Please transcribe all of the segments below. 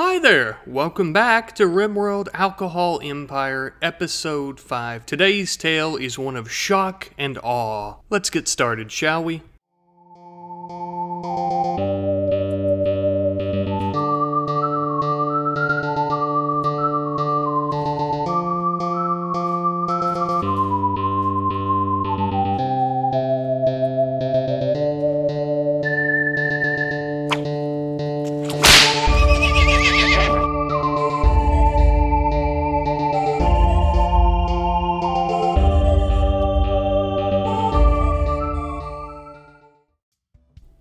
Hi there! Welcome back to RimWorld Alcohol Empire, Episode 5. Today's tale is one of shock and awe. Let's get started, shall we?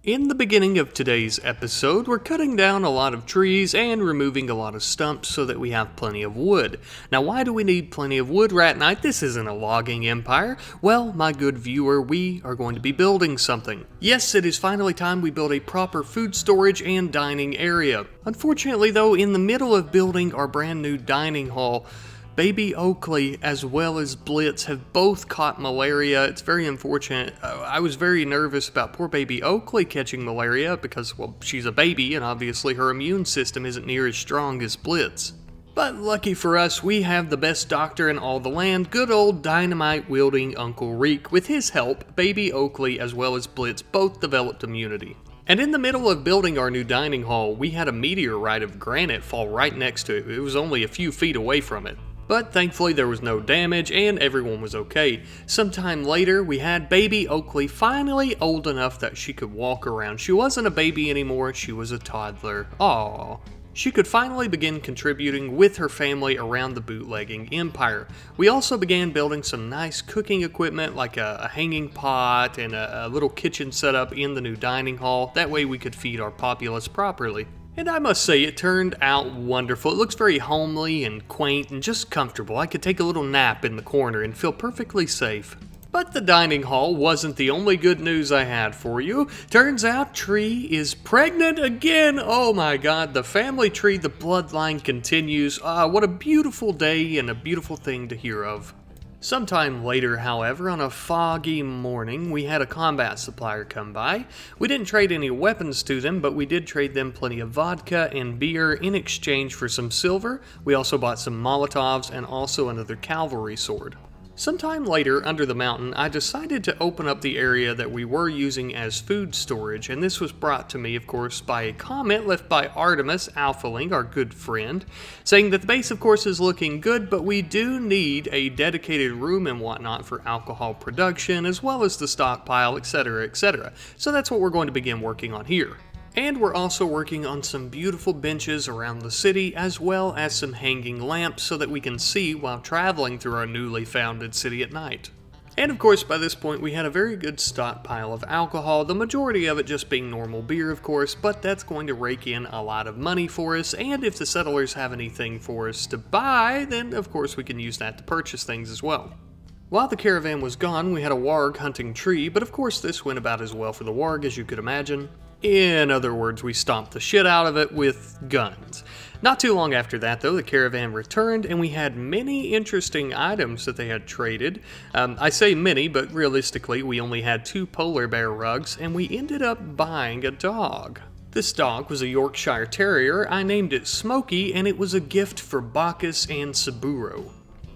In the beginning of today's episode, we're cutting down a lot of trees and removing a lot of stumps so that we have plenty of wood. Now why do we need plenty of wood, Rat Knight? This isn't a logging empire. Well, my good viewer, we are going to be building something. Yes, it is finally time we build a proper food storage and dining area. Unfortunately though, in the middle of building our brand new dining hall, Baby Oakley as well as Blitz have both caught malaria. It's very unfortunate. I was very nervous about poor Baby Oakley catching malaria because, well, she's a baby and obviously her immune system isn't near as strong as Blitz. But lucky for us, we have the best doctor in all the land, good old dynamite-wielding Uncle Reek. With his help, Baby Oakley as well as Blitz both developed immunity. And in the middle of building our new dining hall, we had a meteorite of granite fall right next to it. It was only a few feet away from it. But thankfully there was no damage and everyone was okay. Sometime later we had Baby Oakley finally old enough that she could walk around. She wasn't a baby anymore, she was a toddler. Aww. She could finally begin contributing with her family around the bootlegging empire. We also began building some nice cooking equipment like a hanging pot and a little kitchen setup in the new dining hall. That way we could feed our populace properly. And I must say, it turned out wonderful. It looks very homely and quaint and just comfortable. I could take a little nap in the corner and feel perfectly safe. But the dining hall wasn't the only good news I had for you. Turns out Tree is pregnant again. Oh my god, the family Tree, the bloodline continues. What a beautiful day and a beautiful thing to hear of. Sometime later, however, on a foggy morning, we had a combat supplier come by. We didn't trade any weapons to them, but we did trade them plenty of vodka and beer in exchange for some silver. We also bought some Molotovs and also another cavalry sword. Sometime later, under the mountain, I decided to open up the area that we were using as food storage, and this was brought to me, of course, by a comment left by Artemis Alphalink, our good friend, saying that the base, of course, is looking good, but we do need a dedicated room and whatnot for alcohol production, as well as the stockpile, etc., etc. So that's what we're going to begin working on here. And we're also working on some beautiful benches around the city, as well as some hanging lamps so that we can see while traveling through our newly founded city at night. And of course, by this point, we had a very good stockpile of alcohol, the majority of it just being normal beer, of course, but that's going to rake in a lot of money for us, and if the settlers have anything for us to buy, then of course we can use that to purchase things as well. While the caravan was gone, we had a warg hunting Tree, but of course this went about as well for the warg as you could imagine. In other words, we stomped the shit out of it with guns. Not too long after that, though, the caravan returned, and we had many interesting items that they had traded. I say many, but realistically, we only had 2 polar bear rugs, and we ended up buying a dog. This dog was a Yorkshire Terrier. I named it Smokey, and it was a gift for Bacchus and Saburo.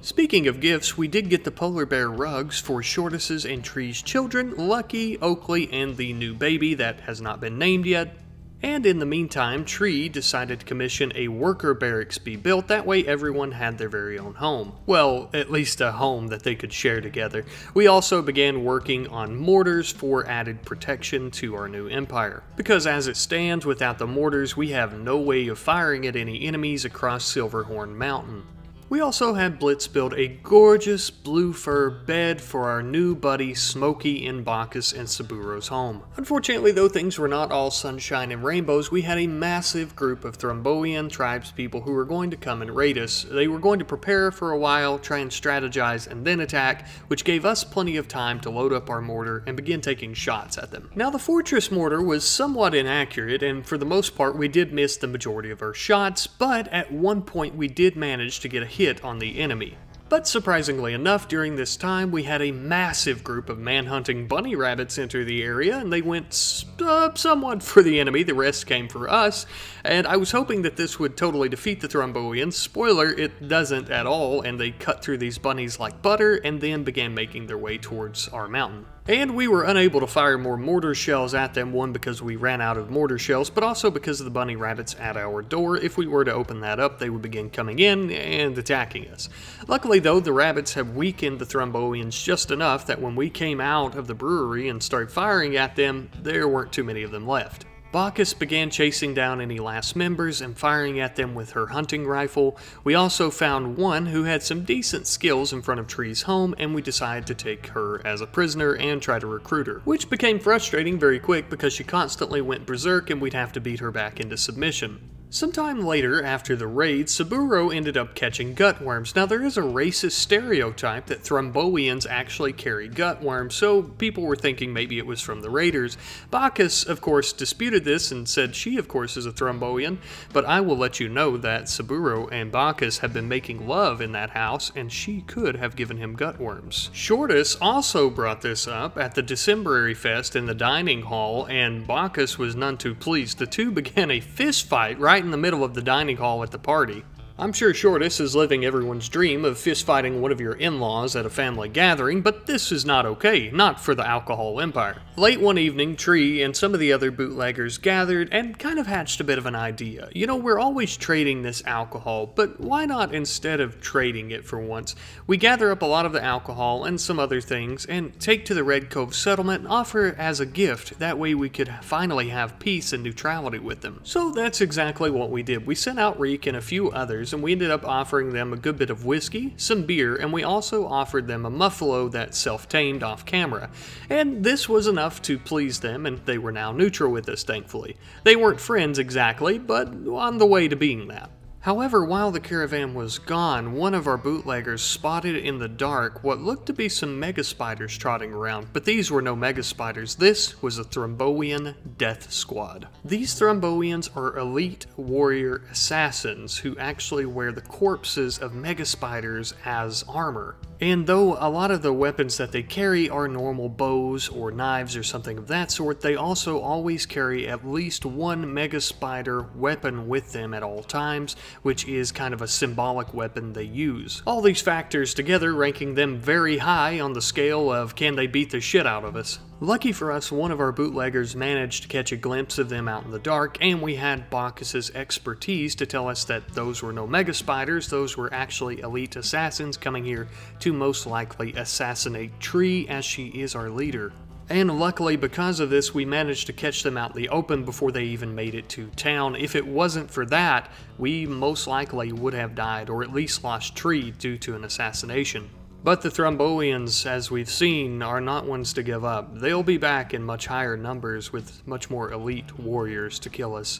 Speaking of gifts, we did get the polar bear rugs for Shortus's and Tree's children, Lucky, Oakley, and the new baby that has not been named yet. And in the meantime, Tree decided to commission a worker barracks be built, that way everyone had their very own home. Well, at least a home that they could share together. We also began working on mortars for added protection to our new empire. Because as it stands, without the mortars, we have no way of firing at any enemies across Silverhorn Mountain. We also had Blitz build a gorgeous blue fur bed for our new buddy Smokey in Bacchus and Saburo's home. Unfortunately though, things were not all sunshine and rainbows. We had a massive group of Thrumboian tribespeople who were going to come and raid us. They were going to prepare for a while, try and strategize, and then attack, which gave us plenty of time to load up our mortar and begin taking shots at them. Now the fortress mortar was somewhat inaccurate, and for the most part we did miss the majority of our shots, but at one point we did manage to get a hit on the enemy. But surprisingly enough, during this time we had a massive group of manhunting bunny rabbits enter the area, and they went somewhat for the enemy, the rest came for us, and I was hoping that this would totally defeat the Thrumboians. Spoiler, it doesn't at all, and they cut through these bunnies like butter, and then began making their way towards our mountain. And we were unable to fire more mortar shells at them, one because we ran out of mortar shells, but also because of the bunny rabbits at our door. If we were to open that up, they would begin coming in and attacking us. Luckily though, the rabbits have weakened the Thrumboians just enough that when we came out of the brewery and started firing at them, there weren't too many of them left. Bacchus began chasing down any last members and firing at them with her hunting rifle. We also found one who had some decent skills in front of Tree's home, and we decided to take her as a prisoner and try to recruit her, which became frustrating very quick because she constantly went berserk and we'd have to beat her back into submission. Sometime later, after the raid, Saburo ended up catching gutworms. Now, there is a racist stereotype that Thrumboians actually carry gutworms, so people were thinking maybe it was from the raiders. Bacchus, of course, disputed this and said she, of course, is a Thrumboian, but I will let you know that Saburo and Bacchus have been making love in that house, and she could have given him gutworms. Shortus also brought this up at the Decemberary Fest in the dining hall, and Bacchus was none too pleased. The two began a fist fight right in the middle of the dining hall at the party. I'm sure Shortus is living everyone's dream of fistfighting one of your in-laws at a family gathering, but this is not okay, not for the Alcohol Empire. Late one evening, Tree and some of the other bootleggers gathered and kind of hatched a bit of an idea. You know, we're always trading this alcohol, but why not, instead of trading it for once, we gather up a lot of the alcohol and some other things and take to the Red Cove settlement and offer it as a gift. That way we could finally have peace and neutrality with them. So that's exactly what we did. We sent out Reek and a few others, and we ended up offering them a good bit of whiskey, some beer, and we also offered them a muffalo that self-tamed off camera. And this was enough to please them, and they were now neutral with us, thankfully. They weren't friends exactly, but on the way to being that. However, while the caravan was gone, one of our bootleggers spotted in the dark what looked to be some mega spiders trotting around, but these were no mega spiders. This was a Thrumboian death squad. These Thrumboians are elite warrior assassins who actually wear the corpses of mega spiders as armor. And though a lot of the weapons that they carry are normal bows or knives or something of that sort, they also always carry at least one mega spider weapon with them at all times, which is kind of a symbolic weapon they use. All these factors together ranking them very high on the scale of can they beat the shit out of us. Lucky for us, one of our bootleggers managed to catch a glimpse of them out in the dark, and we had Bacchus's expertise to tell us that those were no mega spiders, those were actually elite assassins coming here to most likely assassinate Tree, as she is our leader. And luckily because of this, we managed to catch them out in the open before they even made it to town. If it wasn't for that, we most likely would have died, or at least lost Tree due to an assassination. But the Thrumboians, as we've seen, are not ones to give up. They'll be back in much higher numbers with much more elite warriors to kill us.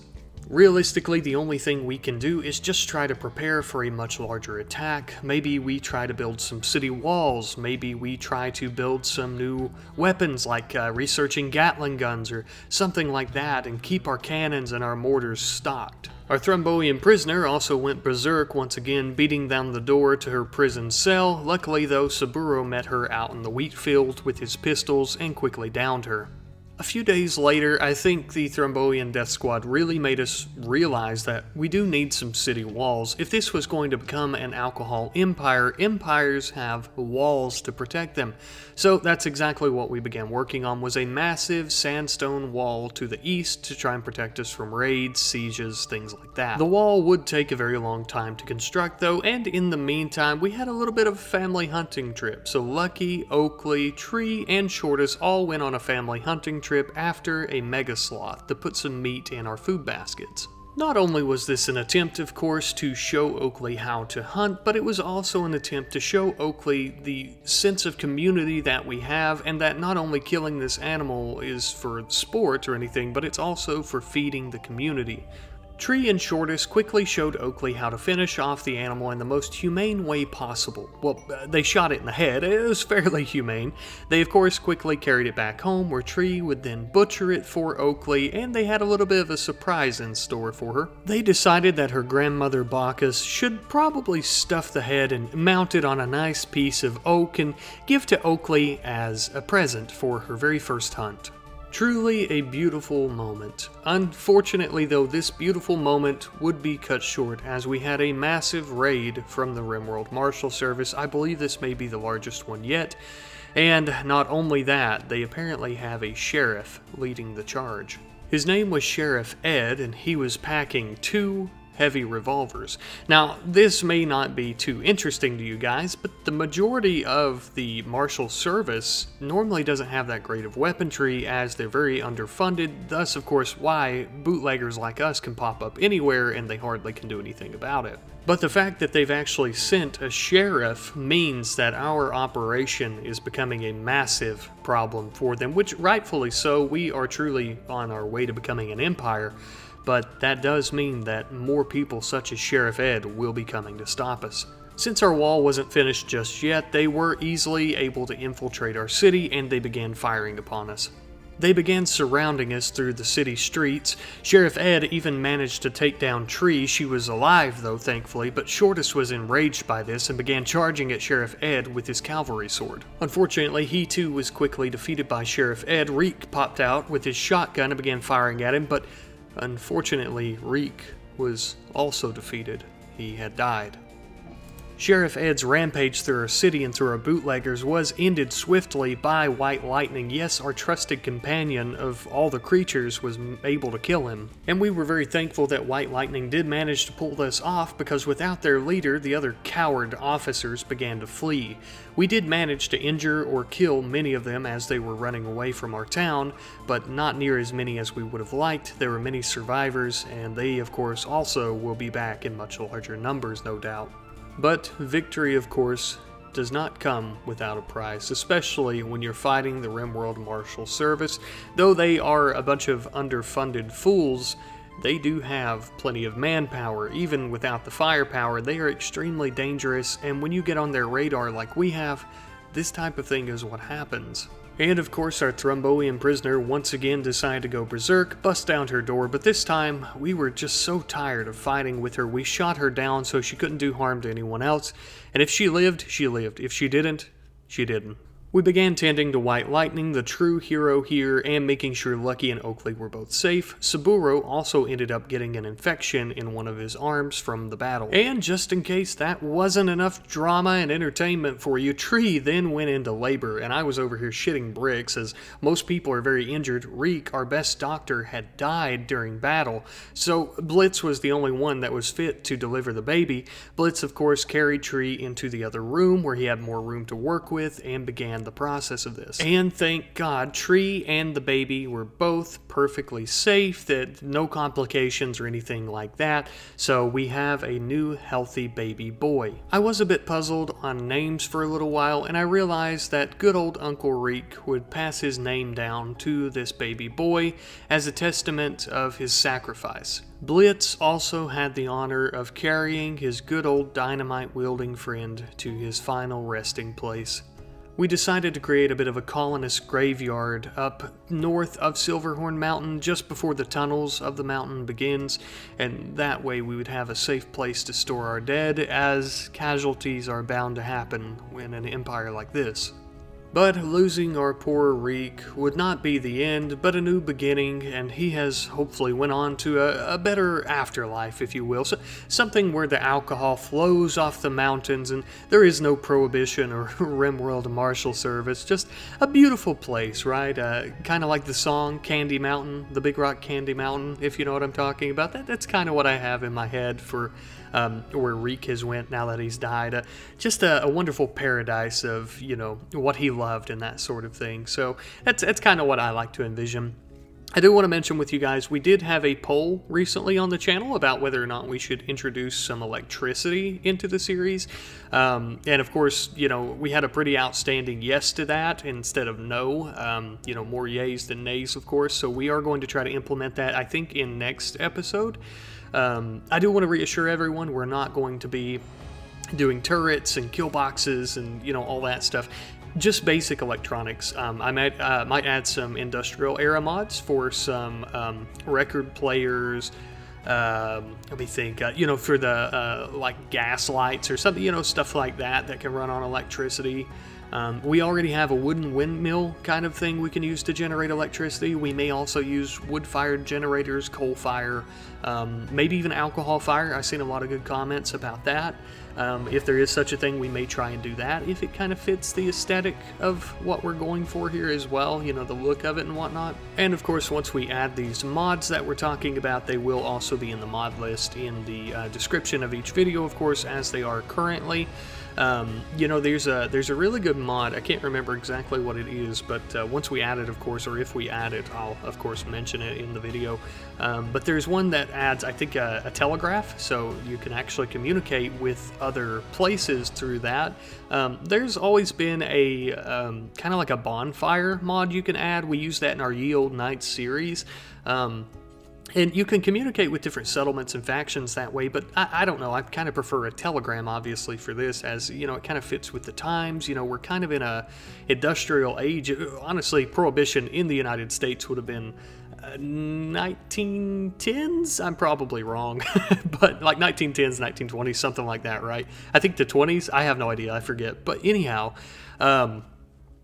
Realistically, the only thing we can do is just try to prepare for a much larger attack. Maybe we try to build some city walls, maybe we try to build some new weapons like researching Gatling guns or something like that, and keep our cannons and our mortars stocked. Our Thrumboian prisoner also went berserk once again, beating down the door to her prison cell. Luckily though, Saburo met her out in the wheat field with his pistols and quickly downed her. A few days later, I think the Thrumboian death squad really made us realize that we do need some city walls. If this was going to become an alcohol empire, empires have walls to protect them. So that's exactly what we began working on, was a massive sandstone wall to the east to try and protect us from raids, sieges, things like that. The wall would take a very long time to construct though, and in the meantime, we had a little bit of a family hunting trip. So Lucky, Oakley, Tree, and Shortus all went on a family hunting trip after a mega sloth to put some meat in our food baskets. Not only was this an attempt, of course, to show Oakley how to hunt, but it was also an attempt to show Oakley the sense of community that we have, and that not only killing this animal is for sport or anything, but it's also for feeding the community. Tree and Shortus quickly showed Oakley how to finish off the animal in the most humane way possible. Well, they shot it in the head, it was fairly humane. They of course quickly carried it back home where Tree would then butcher it for Oakley, and they had a little bit of a surprise in store for her. They decided that her grandmother Bacchus should probably stuff the head and mount it on a nice piece of oak and give to Oakley as a present for her very first hunt. Truly a beautiful moment. Unfortunately though, this beautiful moment would be cut short as we had a massive raid from the RimWorld Marshal Service. I believe this may be the largest one yet. And not only that, they apparently have a sheriff leading the charge. His name was Sheriff Ed, and he was packing two heavy revolvers. Now, this may not be too interesting to you guys, but the majority of the Marshal Service normally doesn't have that great of weaponry as they're very underfunded, thus of course why bootleggers like us can pop up anywhere and they hardly can do anything about it. But the fact that they've actually sent a sheriff means that our operation is becoming a massive problem for them, which rightfully so, we are truly on our way to becoming an empire. But that does mean that more people such as Sheriff Ed will be coming to stop us. Since our wall wasn't finished just yet, they were easily able to infiltrate our city and they began firing upon us. They began surrounding us through the city streets. Sheriff Ed even managed to take down Tree. She was alive though, thankfully, but Shortus was enraged by this and began charging at Sheriff Ed with his cavalry sword. Unfortunately, he too was quickly defeated by Sheriff Ed. Reek popped out with his shotgun and began firing at him, but unfortunately, Reek was also defeated. He had died. Sheriff Ed's rampage through our city and through our bootleggers was ended swiftly by White Lightning. Yes, our trusted companion of all the creatures was able to kill him. And we were very thankful that White Lightning did manage to pull this off, because without their leader, the other coward officers began to flee. We did manage to injure or kill many of them as they were running away from our town, but not near as many as we would have liked. There were many survivors, and they, of course, also will be back in much larger numbers, no doubt. But victory, of course, does not come without a price, especially when you're fighting the RimWorld Marshal Service. Though they are a bunch of underfunded fools, they do have plenty of manpower. Even without the firepower, they are extremely dangerous, and when you get on their radar like we have, this type of thing is what happens. And of course our Thrumboian prisoner once again decided to go berserk, bust down her door, but this time we were just so tired of fighting with her, we shot her down so she couldn't do harm to anyone else, and if she lived, she lived. If she didn't, she didn't. We began tending to White Lightning, the true hero here, and making sure Lucky and Oakley were both safe. Saburo also ended up getting an infection in one of his arms from the battle. And just in case that wasn't enough drama and entertainment for you, Tree then went into labor, and I was over here shitting bricks as most people are very injured. Reek, our best doctor, had died during battle, so Blitz was the only one that was fit to deliver the baby. Blitz, of course, carried Tree into the other room where he had more room to work with and began the process of this. And thank God, Tree and the baby were both perfectly safe, that no complications or anything like that, so we have a new healthy baby boy. I was a bit puzzled on names for a little while, and I realized that good old Uncle Reek would pass his name down to this baby boy as a testament of his sacrifice. Blitz also had the honor of carrying his good old dynamite-wielding friend to his final resting place. We decided to create a bit of a colonist graveyard up north of Silverhorn Mountain, just before the tunnels of the mountain begins, and that way we would have a safe place to store our dead, as casualties are bound to happen in an empire like this. But losing our poor Reek would not be the end, but a new beginning, and he has hopefully went on to a better afterlife, if you will. So, something where the alcohol flows off the mountains and there is no prohibition or RimWorld Marshal Service. Just a beautiful place, right? Kind of like the song Candy Mountain, the Big Rock Candy Mountain, if you know what I'm talking about. That's kind of what I have in my head for where Reek has went now that he's died. Just a wonderful paradise of, you know, what he loved and that sort of thing. So that's kind of what I like to envision. I do want to mention with you guys, we did have a poll recently on the channel about whether or not we should introduce some electricity into the series. And of course, you know, we had a pretty outstanding yes to that instead of no. You know, more yays than nays, of course. So we are going to try to implement that, I think, in next episode. I do want to reassure everyone we're not going to be doing turrets and kill boxes and, you know, all that stuff. Just basic electronics. I might add some industrial era mods for some record players. Let me think, you know, for the like gas lights or something, you know, stuff like that that can run on electricity. We already have a wooden windmill kind of thing we can use to generate electricity. We may also use wood-fired generators, coal fire, maybe even alcohol fire. I've seen a lot of good comments about that. If there is such a thing, we may try and do that if it kind of fits the aesthetic of what we're going for here as well, you know, the look of it and whatnot. And of course, once we add these mods that we're talking about, they will also be in the mod list in the description of each video, of course, as they are currently. You know, there's a really good mod. I can't remember exactly what it is, but once we add it, of course, or if we add it, I'll of course mention it in the video. But there's one that adds, I think, a telegraph, so you can actually communicate with other places through that. There's always been a kind of like a bonfire mod you can add. We use that in our Ye Olde Knights series. And you can communicate with different settlements and factions that way, but I don't know, I kind of prefer a telegram, obviously, for this, as, you know, it kind of fits with the times. You know, we're kind of in a industrial age. Honestly, Prohibition in the United States would have been 1910s? I'm probably wrong, but like 1910s, 1920s, something like that, right? I think the 20s, I have no idea, I forget. But anyhow,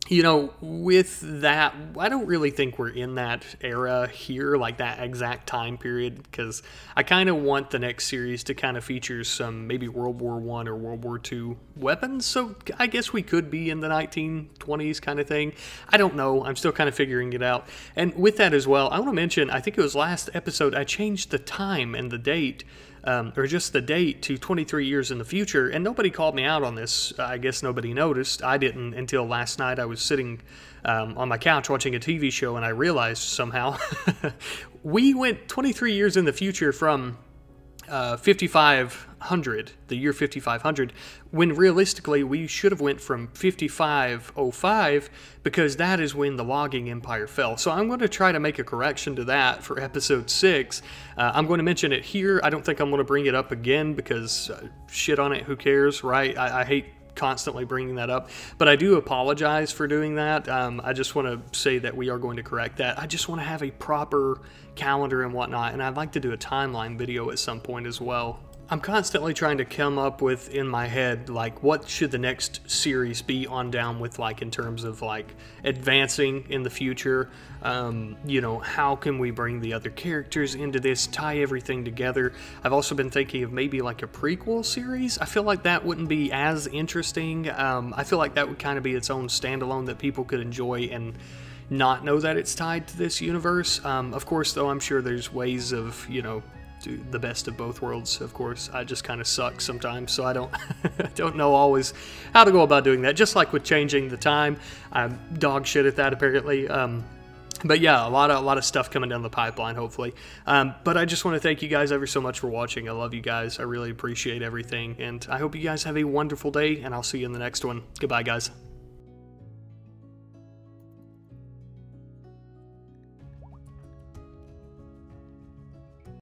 you know, with that, I don't really think we're in that era here, like that exact time period, because I kind of want the next series to kind of feature some maybe World War I or World War II weapons, so I guess we could be in the 1920s kind of thing. I don't know, I'm still kind of figuring it out. And with that as well, I want to mention, I think it was last episode, I changed the time and the date. Or just the date to 23 years in the future, and nobody called me out on this. I guess nobody noticed. I didn't until last night. I was sitting on my couch watching a TV show, and I realized somehow we went 23 years in the future from 5500, the year 5500, when realistically we should have went from 5505, because that is when the logging empire fell. So I'm going to try to make a correction to that for episode 6. I'm going to mention it here. I don't think I'm going to bring it up again, because shit on it, who cares, right? I hate constantly bringing that up, but I do apologize for doing that. I just want to say that we are going to correct that. I just want to have a proper calendar and whatnot, and I'd like to do a timeline video at some point as well. I'm constantly trying to come up with, in my head, like, what should the next series be on down with, like, in terms of, like, advancing in the future. You know, how can we bring the other characters into this, tie everything together. I've also been thinking of maybe, like, a prequel series. I feel like that wouldn't be as interesting. I feel like that would kind of be its own standalone that people could enjoy and not know that it's tied to this universe. Of course, though, I'm sure there's ways of, you know, do the best of both worlds, of course. I just kind of suck sometimes, so I don't don't know always how to go about doing that. Just like with changing the time, I'm dog shit at that, apparently. But yeah, a lot of stuff coming down the pipeline, hopefully. But I just want to thank you guys ever so much for watching. I love you guys. I really appreciate everything, and I hope you guys have a wonderful day, and I'll see you in the next one. Goodbye, guys.